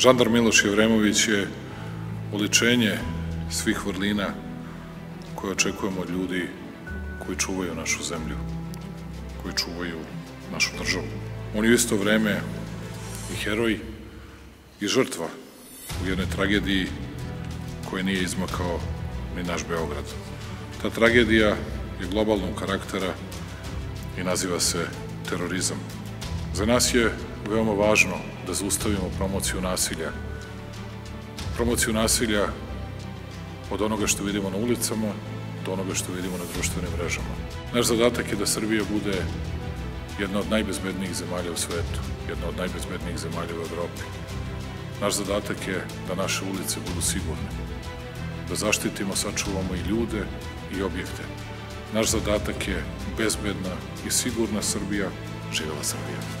Žandar Miloš Jevremović je oličenje svih vrlina koje očekujemo od ljudi koji čuvaju našu zemlju, koji čuvaju našu državu. On je u isto vreme i heroj i žrtva u jednoj tragediji koje nije izmakao ni naš Beograd. Ta tragedija je globalnog karaktera i naziva se terorizam. Za nas je veoma važno da zaustavimo promociju nasilja od onoga što vidimo na ulicama do onoga što vidimo na društvenim mrežama. Naš zadatak je da Srbija bude jedna od najbezbednijih zemalja u svetu, jedna od najbezbednijih zemalja u Evropi. Naš zadatak je da naše ulice budu sigurne, da zaštitimo, sačuvamo i ljude i objekte. Naš zadatak je bezbedna i sigurna Srbija. Živela Srbija!